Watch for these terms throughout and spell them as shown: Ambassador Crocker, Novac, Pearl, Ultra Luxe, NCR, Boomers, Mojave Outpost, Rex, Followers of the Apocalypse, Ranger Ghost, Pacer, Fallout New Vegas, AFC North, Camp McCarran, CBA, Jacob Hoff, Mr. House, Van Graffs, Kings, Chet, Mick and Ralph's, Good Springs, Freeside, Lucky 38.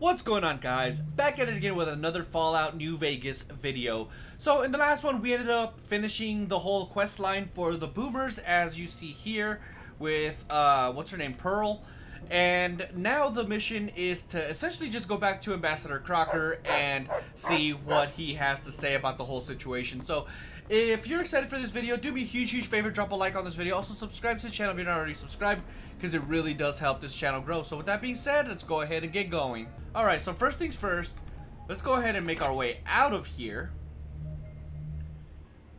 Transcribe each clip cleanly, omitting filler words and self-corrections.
What's going on, guys? Back at it again with another Fallout New Vegas video. So in the last one we ended up finishing the whole quest line for the Boomers, as you see here, with what's her name, Pearl. And now the mission is to essentially just go back to Ambassador Crocker and see what he has to say about the whole situation. So if you're excited for this video, do me a huge favor, drop a like on this video. Also subscribe to the channel if you're not already subscribed, because it really does help this channel grow. So with that being said, let's go ahead and get going. Alright, so first things first, let's go ahead and make our way out of here,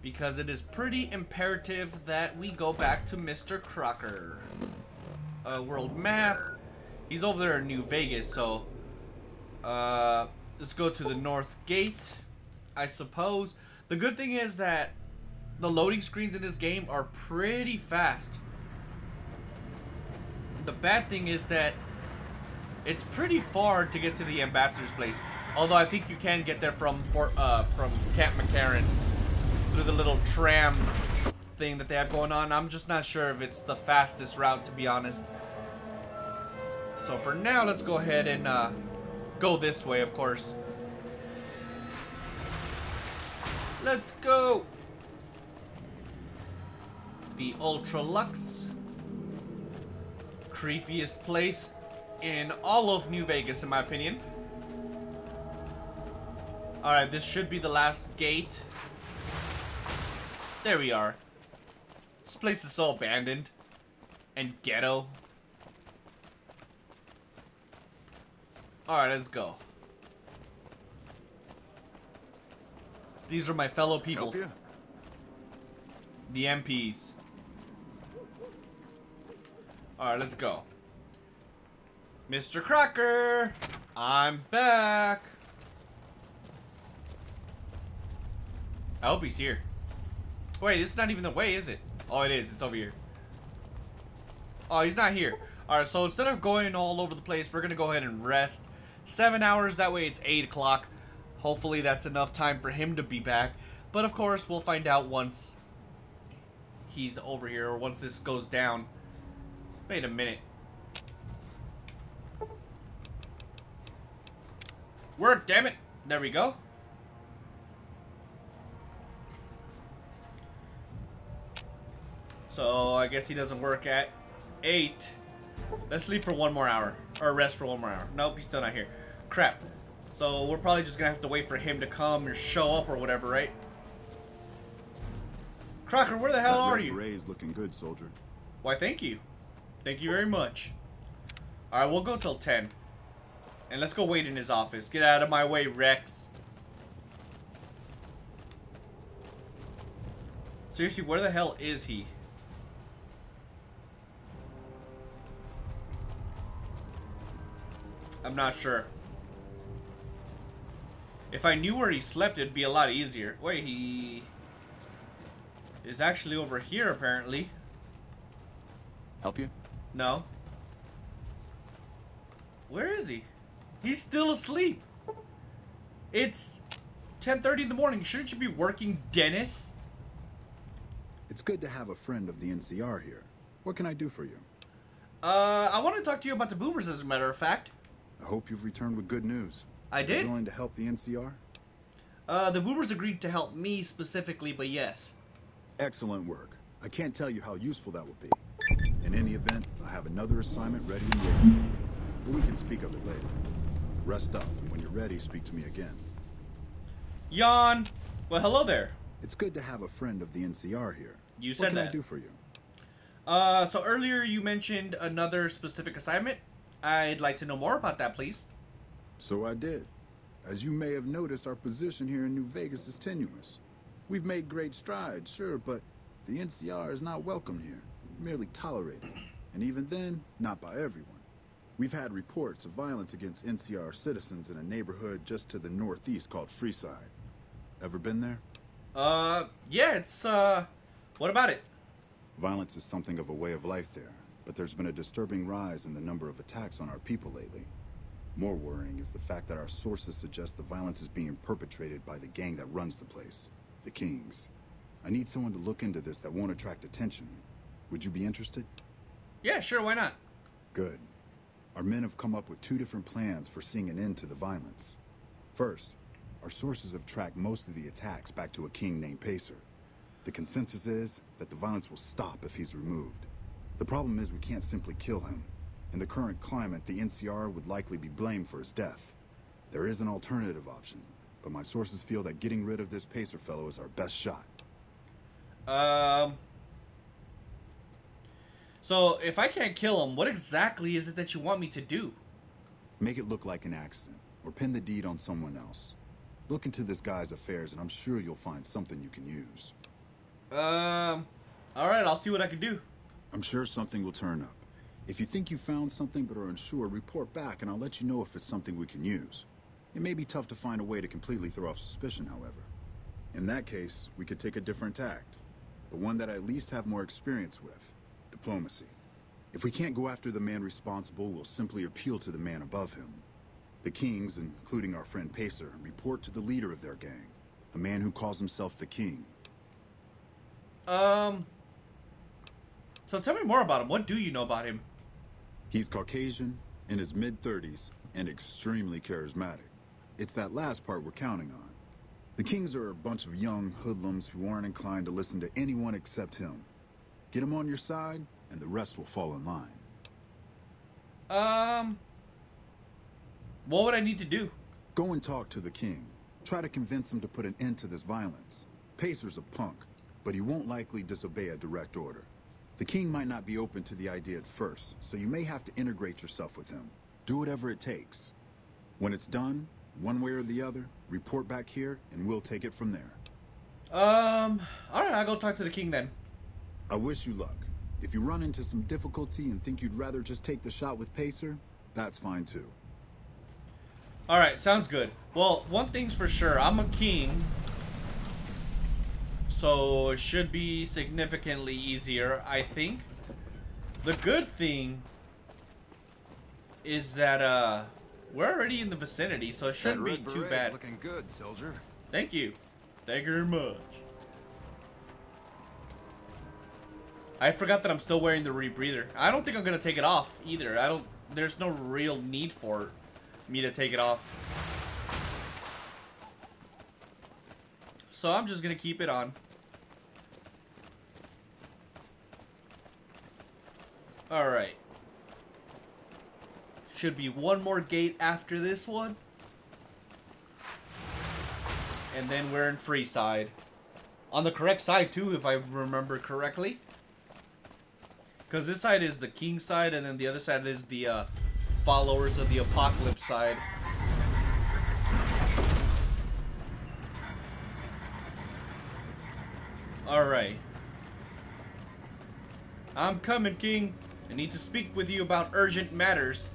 because it is pretty imperative that we go back to Mr. Crocker. World map. He's over there in New Vegas, so let's go to the north gate, I suppose. The good thing is that the loading screens in this game are pretty fast. The bad thing is that it's pretty far to get to the ambassador's place. Although I think you can get there from Camp McCarran through the little tram thing that they have going on. I'm just not sure if it's the fastest route, to be honest. So for now, let's go ahead and go this way, of course. Let's go. The Ultra Luxe. Creepiest place in all of New Vegas, in my opinion. Alright, this should be the last gate. There we are. This place is so abandoned and ghetto. Alright, let's go. These are my fellow people. The MPs. Alright, let's go. Mr. Crocker! I'm back! I hope he's here. Wait, it's not even the way, is it? Oh, it is. It's over here. Oh, he's not here. Alright, so instead of going all over the place, we're going to go ahead and rest. 7 hours, that way it's 8 o'clock. Hopefully that's enough time for him to be back. But of course, we'll find out once he's over here, or once this goes down. Wait a minute. Work, damn it! There we go. So I guess he doesn't work at 8. Let's sleep for one more hour. Or rest for one more hour. Nope, he's still not here. Crap. So we're probably just gonna have to wait for him to come or show up or whatever, right? Crocker, where the hell are you? That red berets looking good, soldier. Why, thank you. Thank you very much. Alright, we'll go till 10. And let's go wait in his office. Get out of my way, Rex. Seriously, where the hell is he? I'm not sure. If I knew where he slept, it'd be a lot easier. Wait, he is actually over here, apparently. Help you? No. Where is he? He's still asleep. It's 10:30 in the morning. Shouldn't you be working, Dennis? It's good to have a friend of the NCR here. What can I do for you? I want to talk to you about the Boomers, as a matter of fact. I hope you've returned with good news. I did. Are you willing to help the NCR? The Boomers agreed to help me specifically, but yes. Excellent work. I can't tell you how useful that will be. In any event, I have another assignment ready and waiting for you. But we can speak of it later. Rest up, and when you're ready, speak to me again. Yawn. Well, hello there. It's good to have a friend of the NCR here. You said that. What can I do for you? So earlier you mentioned another specific assignment. I'd like to know more about that, please. So I did. As you may have noticed, our position here in New Vegas is tenuous. We've made great strides, sure, but the NCR is not welcome here, merely tolerated. And even then, not by everyone. We've had reports of violence against NCR citizens in a neighborhood just to the northeast called Freeside. Ever been there? Yeah, it's, what about it? Violence is something of a way of life there. But there's been a disturbing rise in the number of attacks on our people lately. More worrying is the fact that our sources suggest the violence is being perpetrated by the gang that runs the place, the Kings. I need someone to look into this that won't attract attention. Would you be interested? Yeah, sure, why not? Good. Our men have come up with two different plans for seeing an end to the violence. First, our sources have tracked most of the attacks back to a king named Pacer. The consensus is that the violence will stop if he's removed. The problem is we can't simply kill him. In the current climate, the NCR would likely be blamed for his death. There is an alternative option, but my sources feel that getting rid of this Pacer fellow is our best shot. So if I can't kill him, what exactly is it that you want me to do? Make it look like an accident, or pin the deed on someone else. Look into this guy's affairs, and I'm sure you'll find something you can use. Alright, I'll see what I can do. I'm sure something will turn up. If you think you found something but are unsure, report back and I'll let you know if it's something we can use. It may be tough to find a way to completely throw off suspicion, however. In that case, we could take a different tact, but one that I at least have more experience with. Diplomacy. If we can't go after the man responsible, we'll simply appeal to the man above him. The Kings, including our friend Pacer, report to the leader of their gang, a man who calls himself the King. So tell me more about him. What do you know about him? He's Caucasian, in his mid-30s, and extremely charismatic. It's that last part we're counting on. The Kings are a bunch of young hoodlums who aren't inclined to listen to anyone except him. Get him on your side, and the rest will fall in line. What would I need to do? Go and talk to the King. Try to convince him to put an end to this violence. Pacer's a punk, but he won't likely disobey a direct order. The King might not be open to the idea at first, so you may have to integrate yourself with him. Do whatever it takes. When it's done, one way or the other, report back here, and we'll take it from there. Alright, I'll go talk to the King then. I wish you luck. If you run into some difficulty and think you'd rather just take the shot with Pacer, that's fine too. Alright, sounds good. Well, one thing's for sure, I'm a king. So it should be significantly easier, I think. The good thing is that we're already in the vicinity, so it shouldn't be too bad. Looking good, soldier. Thank you. Thank you very much. I forgot that I'm still wearing the rebreather. I don't think I'm gonna take it off either. There's no real need for me to take it off. So I'm just gonna keep it on. Alright. Should be one more gate after this one. And then we're in Freeside. On the correct side too, if I remember correctly. Because this side is the King side, and then the other side is the Followers of the Apocalypse side. Alright. I'm coming, King. I need to speak with you about urgent matters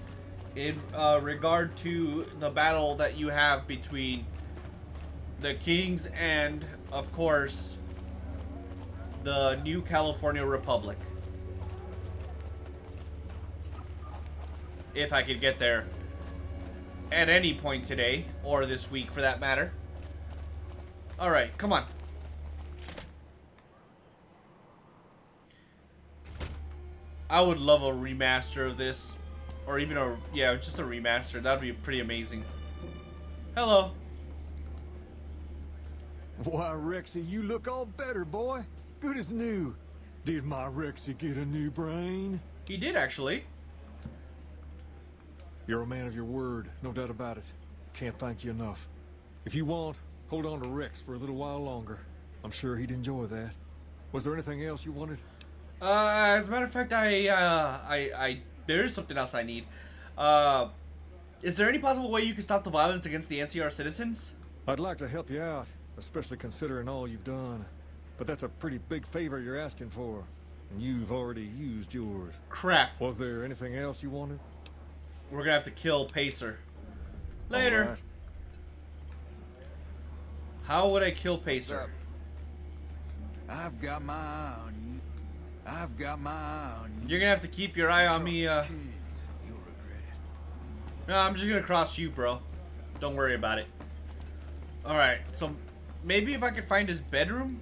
in regard to the battle that you have between the Kings and, of course, the New California Republic. If I could get there at any point today, or this week for that matter. Alright, come on. I would love a remaster of this, or even a, yeah, just a remaster. That'd be pretty amazing. Hello. Why, Rexy, you look all better, boy. Good as new. Did my Rexy get a new brain? He did, actually. You're a man of your word, no doubt about it. Can't thank you enough. If you want, hold on to Rex for a little while longer. I'm sure he'd enjoy that. Was there anything else you wanted? As a matter of fact, there is something else I need. Is there any possible way you can stop the violence against the NCR citizens? I'd like to help you out, especially considering all you've done. But that's a pretty big favor you're asking for, and you've already used yours. Crap. Was there anything else you wanted? We're gonna have to kill Pacer. Later. Right. How would I kill Pacer? I've got my eye on you. I've got my eye on you. You're gonna have to keep your eye on me. You'll regret it. No, I'm just gonna cross you, bro. Don't worry about it. Alright, so maybe if I could find his bedroom?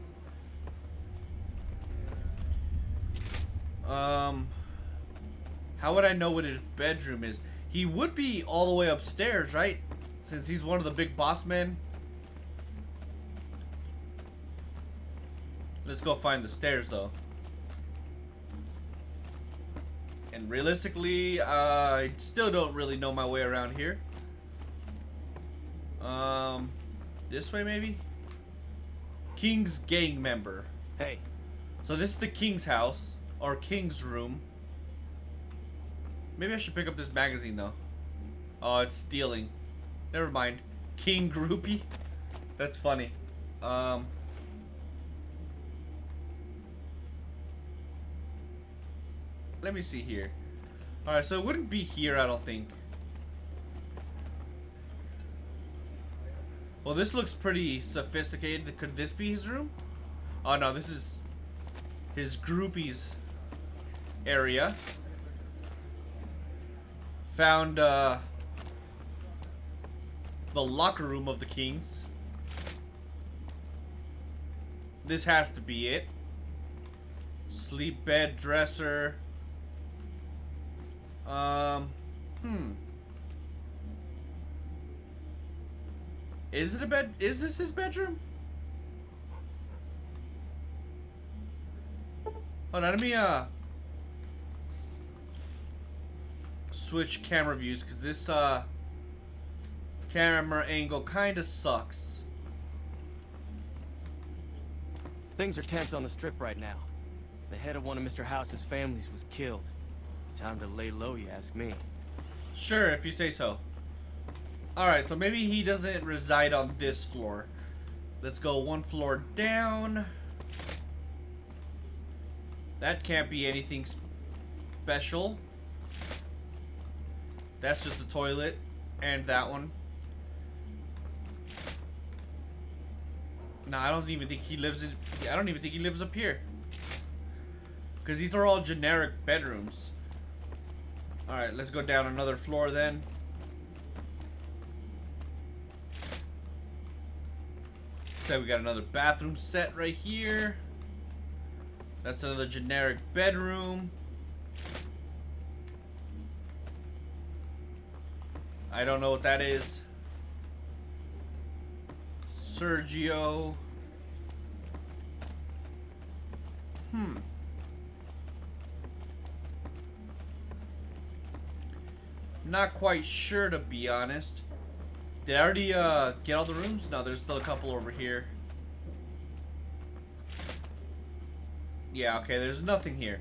How would I know what his bedroom is? He would be all the way upstairs, right? Since he's one of the big boss men. Let's go find the stairs, though. And realistically, I still don't really know my way around here. This way, maybe? King's gang member. Hey. So this is the King's house. Or King's room. Maybe I should pick up this magazine, though. Oh, it's stealing. Never mind. King groupie? That's funny. Let me see here. Alright, so it wouldn't be here, I don't think. Well, this looks pretty sophisticated. Could this be his room? Oh, no, this is his groupies area. Found the locker room of the Kings. This has to be it. Sleep bed, dresser. Is it a bed? Is this his bedroom? Hold on, let me switch camera views, because this camera angle kind of sucks. Things are tense on the strip right now. The head of one of Mr. House's families was killed. Time to lay low, you ask me. Sure, if you say so. Alright, so maybe he doesn't reside on this floor. Let's go one floor down. That can't be anything special. That's just the toilet and that one. No, I don't even think he lives in... I don't even think he lives up here. Because these are all generic bedrooms. Alright, let's go down another floor then. So we got another bathroom set right here. That's another generic bedroom. I don't know what that is. Sergio. Not quite sure, to be honest. Did I already get all the rooms? No, there's still a couple over here. Yeah, okay, there's nothing here.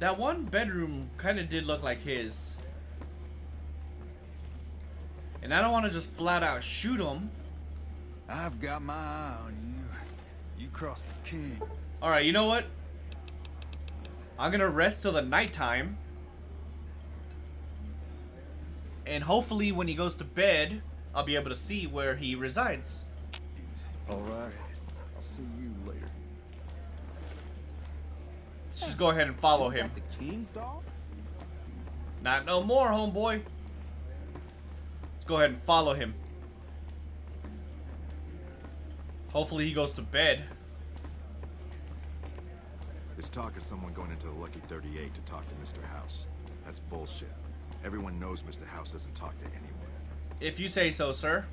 That one bedroom kind of did look like his. And I don't want to just flat out shoot him. I've got my eye on you. You crossed the king. Alright, you know what? I'm going to rest till the nighttime. And hopefully when he goes to bed, I'll be able to see where he resides. Alright, I'll see you later. Let's just go ahead and follow him. That the King's dog? Not no more, homeboy. Let's go ahead and follow him. Hopefully he goes to bed. There's talk of someone going into the Lucky 38 to talk to Mr. House. That's bullshit. Everyone knows Mr. House doesn't talk to anyone. If you say so, sir.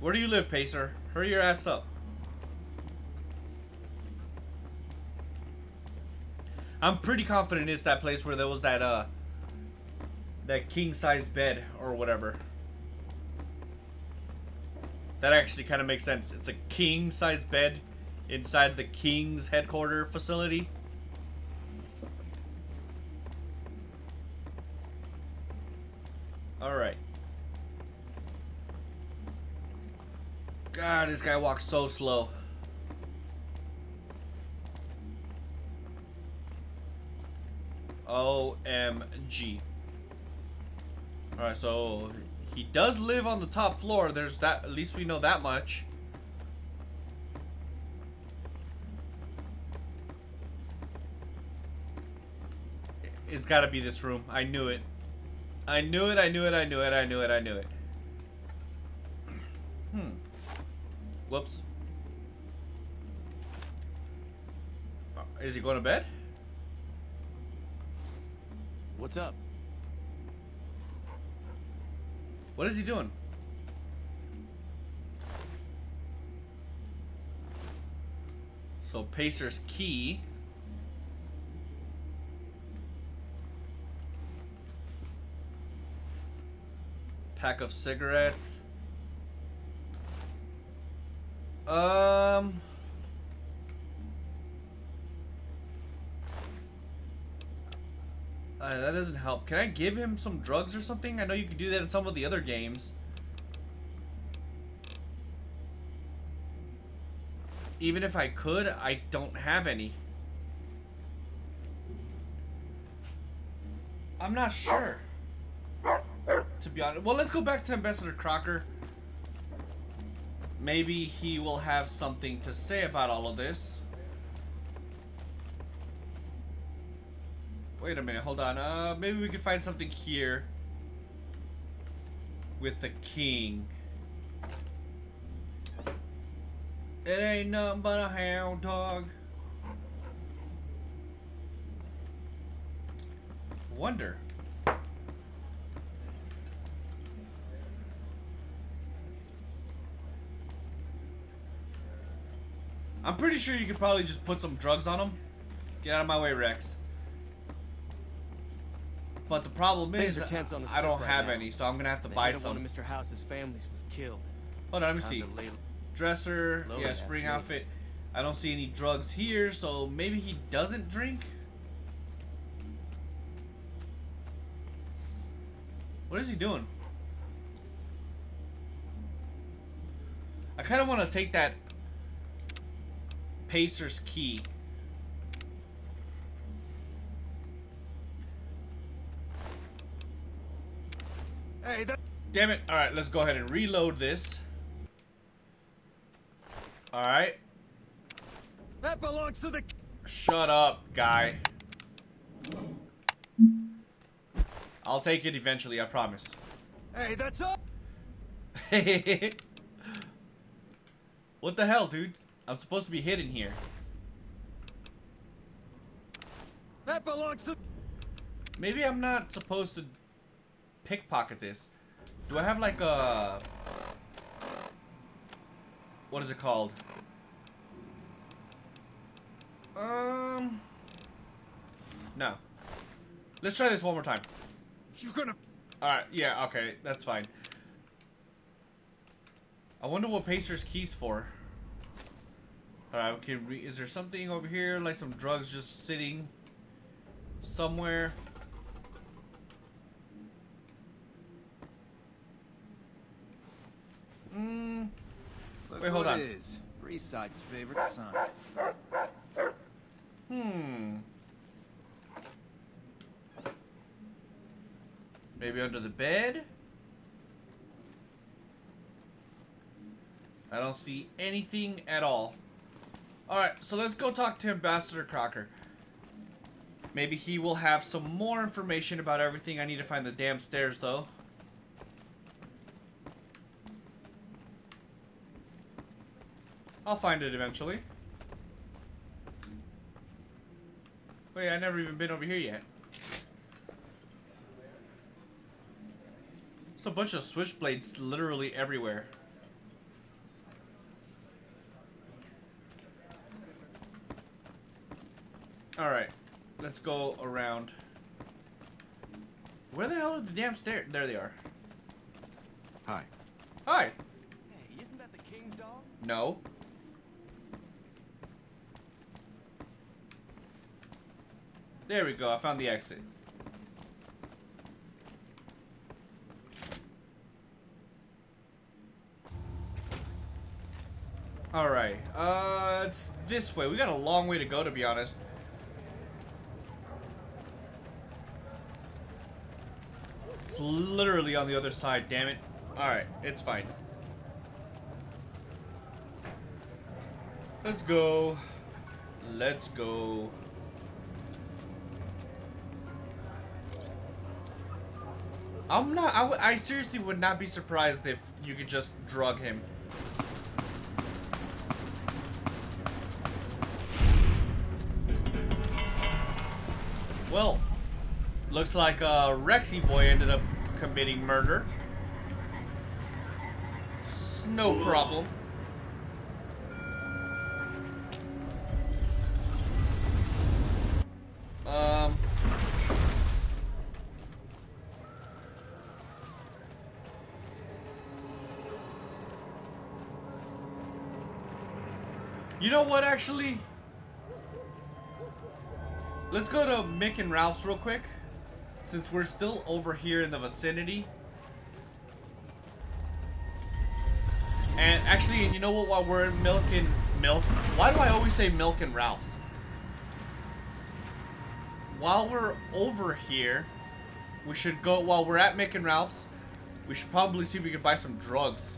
Where do you live, Pacer? Hurry your ass up. I'm pretty confident it's that place where there was that that king-sized bed or whatever. That actually kind of makes sense. It's a king-sized bed inside the King's headquarters facility. Alright. God, this guy walks so slow. OMG. Alright, so he does live on the top floor. There's that, at least we know that much. It's gotta be this room. I knew it. I knew it, I knew it, I knew it, I knew it, I knew it. Whoops. Is he going to bed? What's up? What is he doing? So Pacer's key. Pack of cigarettes. That doesn't help. Can I give him some drugs or something? I know you can do that in some of the other games. Even if I could, I don't have any. I'm not sure, to be honest. Well, let's go back to Ambassador Crocker. Maybe he will have something to say about all of this. Wait a minute, hold on. Maybe we could find something here with the king. It ain't nothing but a hound dog. Wonder. I'm pretty sure you could probably just put some drugs on him. Get out of my way, Rex. But the problem is, I don't have any, so I'm gonna have to buy some. One of Mr. House's families was killed. Hold on, let me see. Dresser, yeah, spring outfit. I don't see any drugs here, so maybe he doesn't drink. What is he doing? I kind of want to take that Pacer's key. Hey, damn it. Alright, let's go ahead and reload this. Alright. That belongs to the... Shut up, guy. I'll take it eventually, I promise. Hey, that's up. What the hell, dude? I'm supposed to be hidden here. That belongs to... Maybe I'm not supposed to... pickpocket this. Do I have like a... what is it called? No. Let's try this one more time. You're gonna... Alright, yeah, okay, that's fine. I wonder what Pacer's key's for. Alright, okay, is there something over here? Like some drugs just sitting somewhere? Wait, hold on. Freeside's favorite son. Maybe under the bed? I don't see anything at all. Alright, so let's go talk to Ambassador Crocker. Maybe he will have some more information about everything. I need to find the damn stairs, though. I'll find it eventually. Wait, I never even been over here yet. It's a bunch of switchblades literally everywhere. Alright, let's go around. Where the hell are the damn stairs? There they are. Hi. Hi! Hey, isn't that the king's dog? No. There we go, I found the exit. Alright, it's this way. We got a long way to go, to be honest. It's literally on the other side, damn it. Alright, it's fine. Let's go. Let's go. I'm not, I seriously would not be surprised if you could just drug him. Well, Looks like Rexy boy ended up committing murder. It's no problem. You know what, actually? Let's go to Mick and Ralph's real quick, since we're still over here in the vicinity. And actually, you know what, while we're in why do I always say Milk and Ralph's? While we're over here, we should go, while we're at Mick and Ralph's, we should probably see if we can buy some drugs.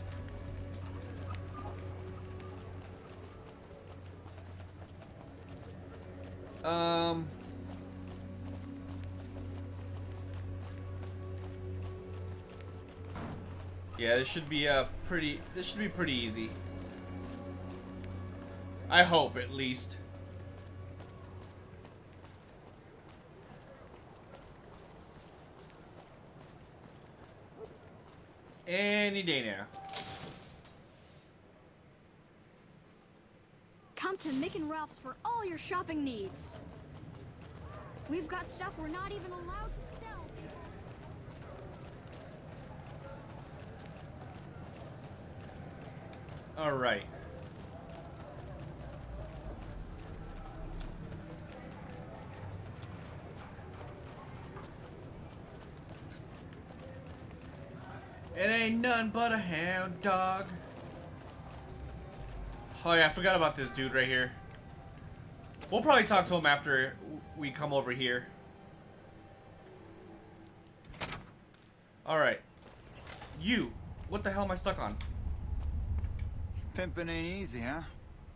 Yeah, this should be a pretty, this should be pretty easy. I hope, at least. Any day now. Come to Mick and Ralph's for all your shopping needs. We've got stuff we're not even allowed to sell. All right. It ain't none but a hound dog. Oh yeah, I forgot about this dude right here. We'll probably talk to him after we come over here. Alright. You. What the hell am I stuck on? Pimpin' ain't easy, huh?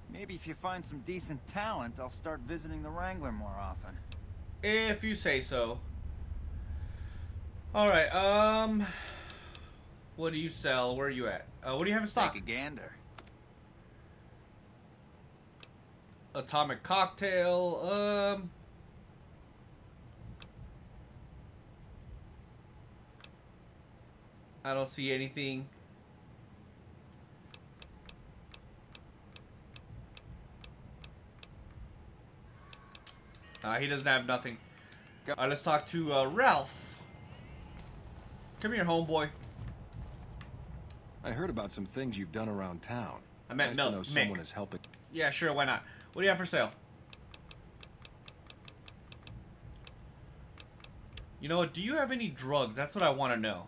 Maybe if you find some decent talent, I'll start visiting the Wrangler more often. If you say so. Alright, what do you sell? Where are you at? What do you have in stock? Take a gander. Atomic cocktail, I don't see anything. He doesn't have nothing. Alright, let's talk to, Ralph. Come here, homeboy. I heard about some things you've done around town. I meant nice to know someone is helping. Yeah, sure, why not? What do you have for sale? You know what? Do you have any drugs? That's what I want to know.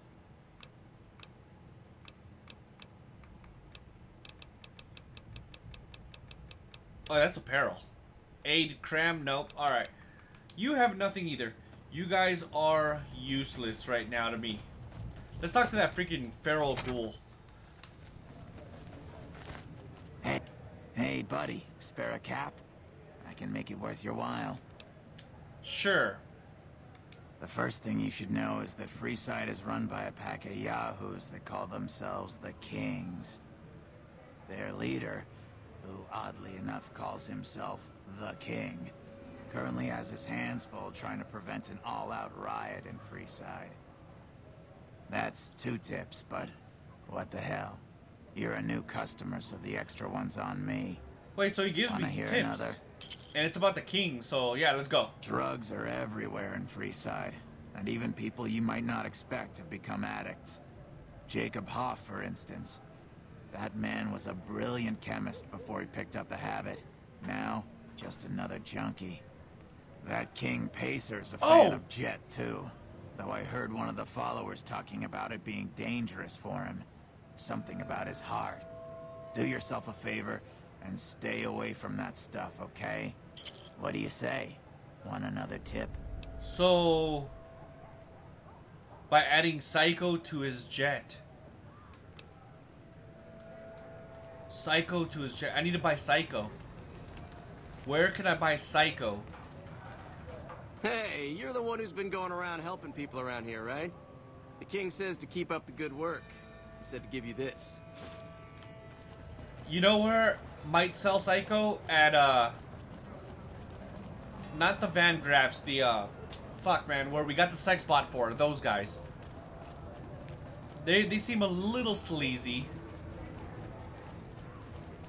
Oh, that's apparel. Aid, cram, nope. Alright. You have nothing either. You guys are useless right now to me. Let's talk to that freaking feral ghoul. Hey, buddy, spare a cap? I can make it worth your while. Sure. The first thing you should know is that Freeside is run by a pack of yahoos that call themselves the Kings. Their leader, who oddly enough calls himself the King, currently has his hands full trying to prevent an all-out riot in Freeside. That's two tips, but what the hell? You're a new customer, so the extra one's on me. Wait, so he gives me tips. Another? And it's about the King, so yeah, let's go. Drugs are everywhere in Freeside, and even people you might not expect have become addicts. Jacob Hoff, for instance. That man was a brilliant chemist before he picked up the habit. Now, just another junkie. That King Pacer's a fan of Jet, too. Though I heard one of the followers talking about it being dangerous for him. Something about his heart. Do yourself a favor and stay away from that stuff, okay? What do you say? Want another tip? So, by adding Psycho to his Jet. Psycho to his Jet. I need to buy Psycho. Where can I buy Psycho? Hey, you're the one who's been going around helping people around here, right? The King says to keep up the good work. Said to give you this. You know where might sell Psycho? At not the Van Graffs, the fuck, man, where we got the sex bot for, those guys. They seem a little sleazy.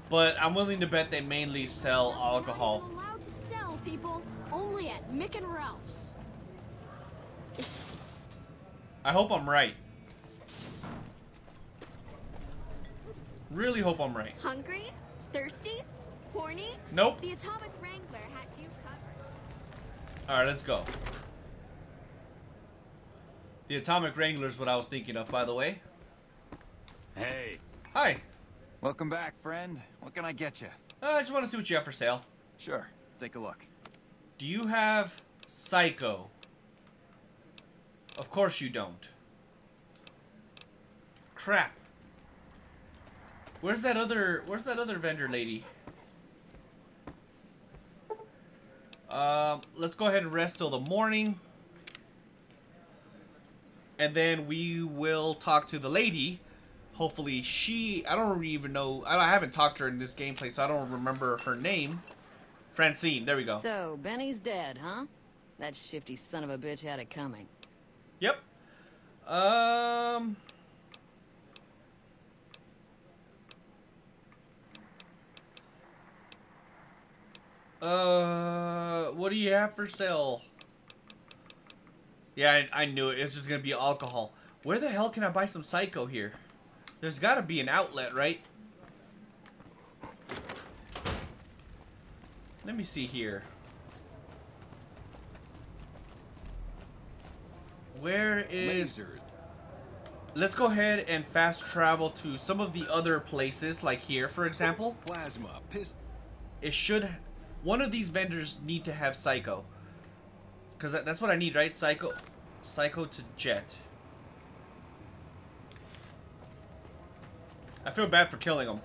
But I'm willing to bet they mainly sell alcohol. Not even allowed to sell, people. Only at Mick and Ralph's. I hope I'm right. Really hope I'm right. Hungry? Thirsty? Horny? Nope. The Atomic Wrangler has you covered. Alright, let's go. The Atomic Wrangler is what I was thinking of, by the way. Hey. Hi. Welcome back, friend. What can I get you? I just want to see what you have for sale. Sure. Take a look. Do you have Psycho? Of course you don't. Crap. Where's that other vendor lady? Let's go ahead and rest till the morning. And then we will talk to the lady. Hopefully she... I don't even know... I haven't talked to her in this gameplay, so I don't remember her name. Francine, there we go. So, Benny's dead, huh? That shifty son of a bitch had it coming. Yep. What do you have for sale? Yeah, I knew it. It's just gonna be alcohol. Where the hell can I buy some Psycho here? There's gotta be an outlet, right? Let me see here. Where is... Laser. Let's go ahead and fast travel to some of the other places, like here, for example. Plasma. It should... One of these vendors need to have Psycho. Because that's what I need, right? Psycho to Jet. I feel bad for killing him.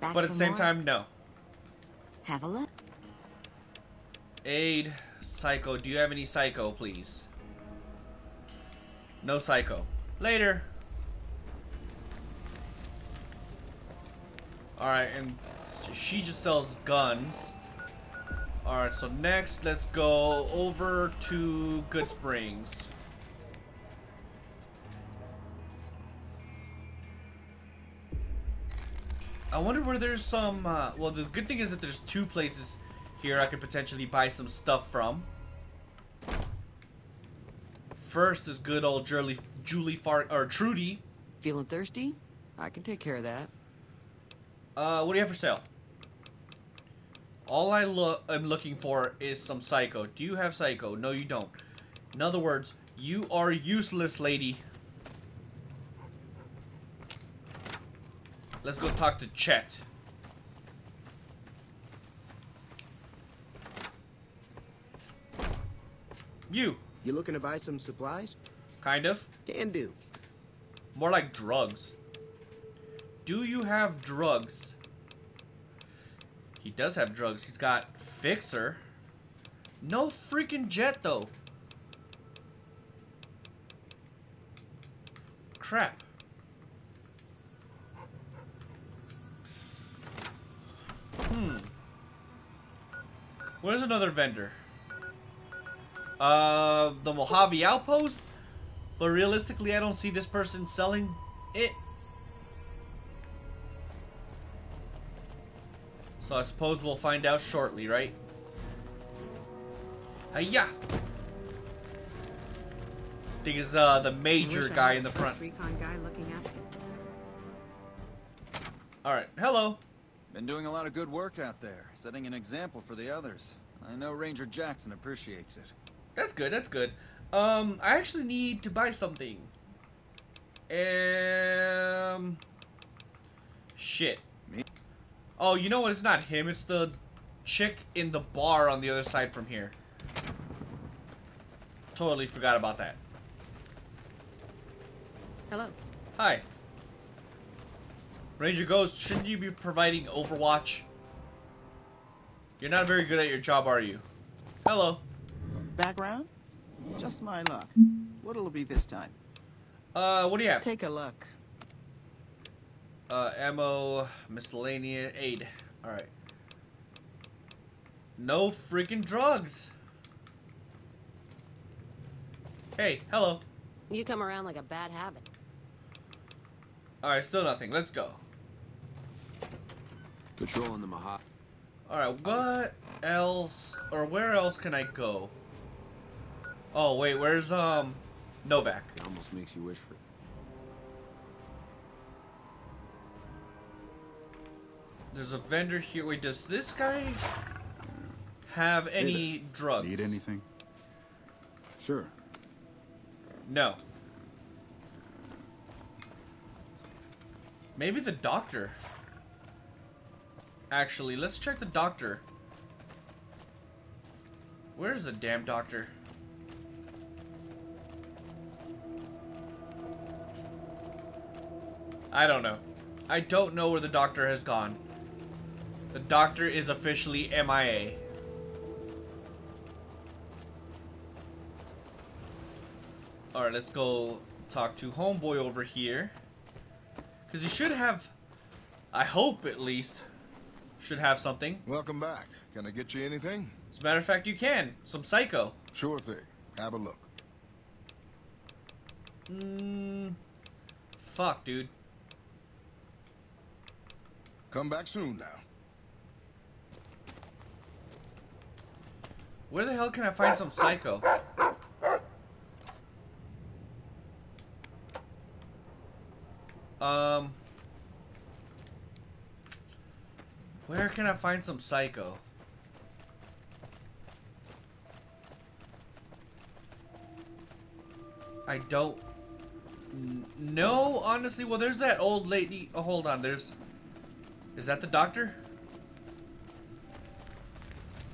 Back but at the same more? Time, no. Have a look. Aid, Psycho. Do you have any Psycho, please? No Psycho. Later. Alright, and she just sells guns. Alright, so next, let's go over to Good Springs. I wonder where there's some, well, the good thing is that there's two places here I could potentially buy some stuff from. First is good old Trudy. Feeling thirsty? I can take care of that. What do you have for sale? All I'm looking for is some Psycho. Do you have Psycho? No, you don't. In other words, you are useless, lady. Let's go talk to Chet. You looking to buy some supplies? Kind of. Can do. More like drugs. Do you have drugs? He does have drugs. He's got Fixer. No freaking Jet though. Crap. Where's another vendor? The Mojave Outpost? But realistically, I don't see this person selling it. So I suppose we'll find out shortly, right? Hiya! I think it's the major guy in the front. Alright, hello. Been doing a lot of good work out there, setting an example for the others. I know Ranger Jackson appreciates it. That's good, that's good. I actually need to buy something. Shit. Me? Oh, you know what? It's not him. It's the chick in the bar on the other side from here. Totally forgot about that. Hello. Hi. Ranger Ghost, shouldn't you be providing Overwatch? You're not very good at your job, are you? Hello. Background? Just my luck. What'll it be this time? What do you have? Take a look. Ammo, miscellaneous, aid. Alright. No freaking drugs. Hey, hello. You come around like a bad habit. Alright, still nothing. Let's go. Patrolling the Mojave. Alright, what else, or where else can I go? Oh, wait, where's, Novac? It almost makes you wish for it. There's a vendor here. Wait, does this guy have any drugs? Need anything? Sure. No. Maybe the doctor. Actually, let's check the doctor. Where's the damn doctor? I don't know. I don't know where the doctor has gone. The doctor is officially MIA. Alright, let's go talk to homeboy over here. Because he should have, I hope at least, should have something. Welcome back. Can I get you anything? As a matter of fact, you can. Some psycho. Sure thing. Have a look. Fuck, dude. Come back soon now. Where the hell can I find some psycho? Where can I find some psycho? I don't know, honestly. Well, there's that old lady. Oh, hold on. There's... Is that the doctor?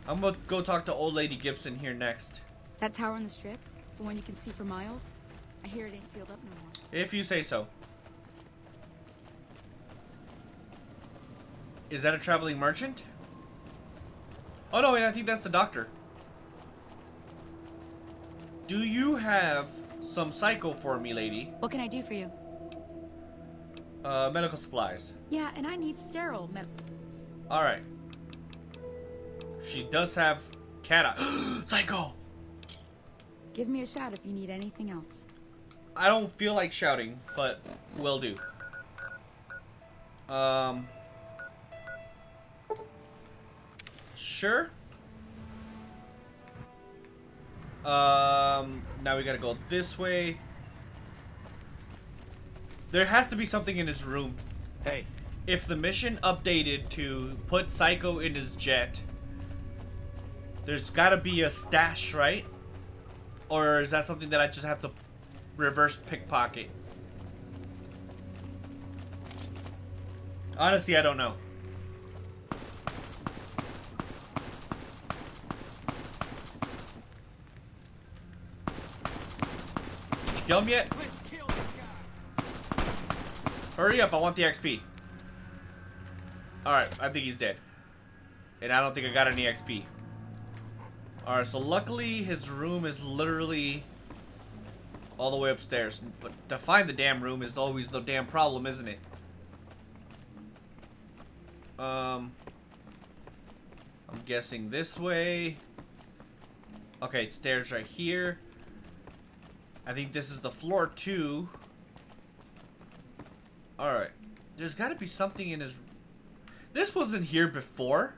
I'm gonna go talk to old lady Gibson here next. That tower on the strip? The one you can see for miles? I hear it ain't sealed up no more. If you say so. Is that a traveling merchant? Oh no, wait, I think that's the doctor. Do you have some psycho for me, lady? What can I do for you? Medical supplies. Yeah, and I need sterile medical. Alright. She does have cat eye. Psycho! Give me a shout if you need anything else. I don't feel like shouting, but will do. Sure. Now we gotta go this way. There has to be something in his room. Hey. If the mission updated to put Psycho in his jet, there's gotta be a stash, right? Or is that something that I just have to reverse pickpocket? Honestly, I don't know. Did you kill him yet? Hurry up, I want the XP. Alright, I think he's dead. And I don't think I got any XP. Alright, so luckily his room is literally all the way upstairs. But to find the damn room is always the damn problem, isn't it? I'm guessing this way. Okay, stairs right here. I think this is the floor 2. Alright, there's gotta be something in his... This wasn't here before.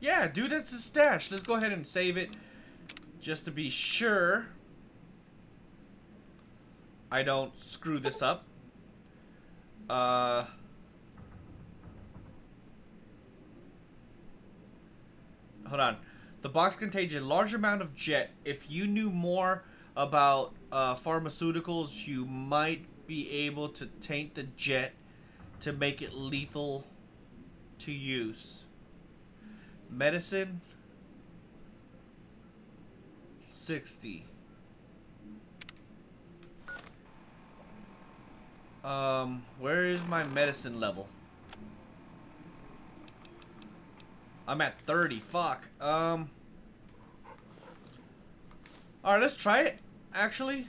Yeah, dude, that's his stash. Let's go ahead and save it, just to be sure I don't screw this up. Hold on. The box contains a large amount of jet. If you knew more about pharmaceuticals, you might be able to taint the jet to make it lethal to use. Medicine 60. Where is my medicine level? I'm at 30. Fuck. Alright, let's try it, actually.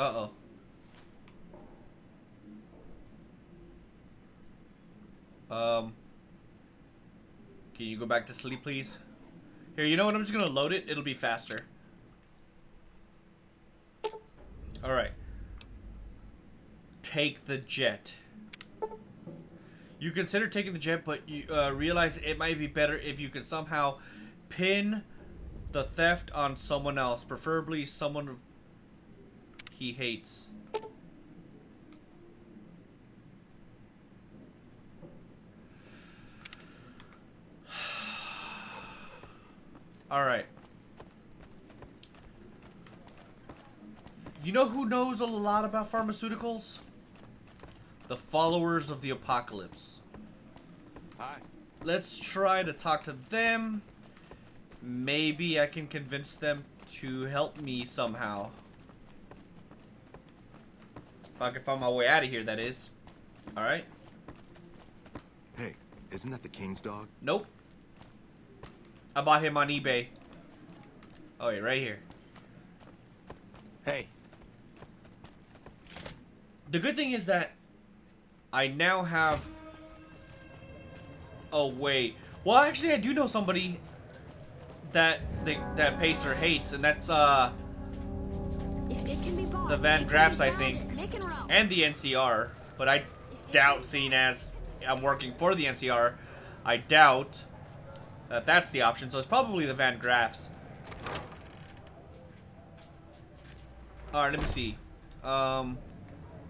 Uh-oh. Can you go back to sleep, please? Here, you know what? I'm just going to load it. It'll be faster. Alright. Take the jet. You consider taking the jet, but you realize it might be better if you could somehow pin the theft on someone else. Preferably someone he hates. Alright. You know who knows a lot about pharmaceuticals? The Followers of the Apocalypse. Hi. Let's try to talk to them. Maybe I can convince them to help me somehow. If I can find my way out of here, that is. Alright. Hey, isn't that the King's dog? Nope. I bought him on eBay. Oh, wait, right here. Hey. The good thing is that I now have... Oh, wait. Well, actually, I do know somebody that Pacer hates, and that's, if it can be bought, the Van Graffs, I think. And the NCR. But I doubt, seeing as I'm working for the NCR, I doubt... that's the option, so it's probably the Van Graffs. Alright, let me see.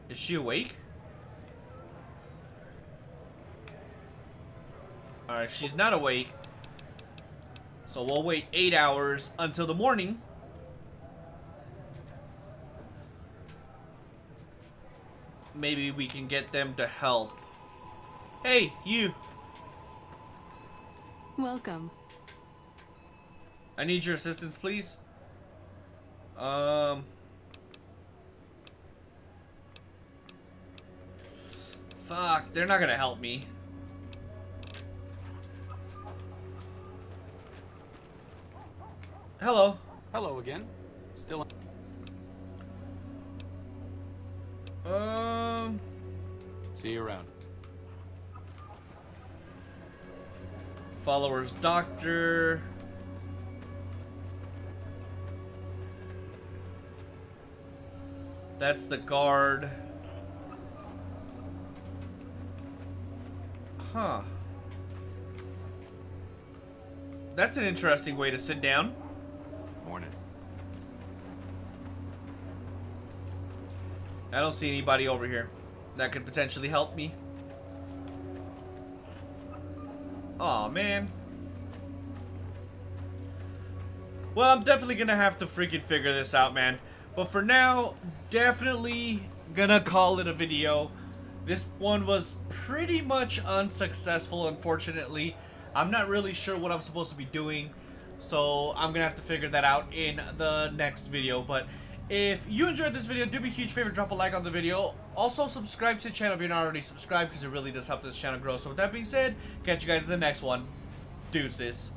Is she awake? Alright, she's not awake. So we'll wait 8 hours until the morning. Maybe we can get them to help. Hey, you! Welcome. I need your assistance, please. Fuck, they're not gonna help me. Hello. Hello again. Still. See you around. Followers doctor. That's the guard. Huh. That's an interesting way to sit down. Morning. I don't see anybody over here that could potentially help me. Aw, man. Well, I'm definitely gonna have to freaking figure this out, man. But for now, definitely gonna call it a video. This one was pretty much unsuccessful, unfortunately. I'm not really sure what I'm supposed to be doing, so I'm gonna have to figure that out in the next video. But if you enjoyed this video, do me a huge favor, drop a like on the video. Also, subscribe to the channel if you're not already subscribed, because it really does help this channel grow. So with that being said, catch you guys in the next one. Deuces.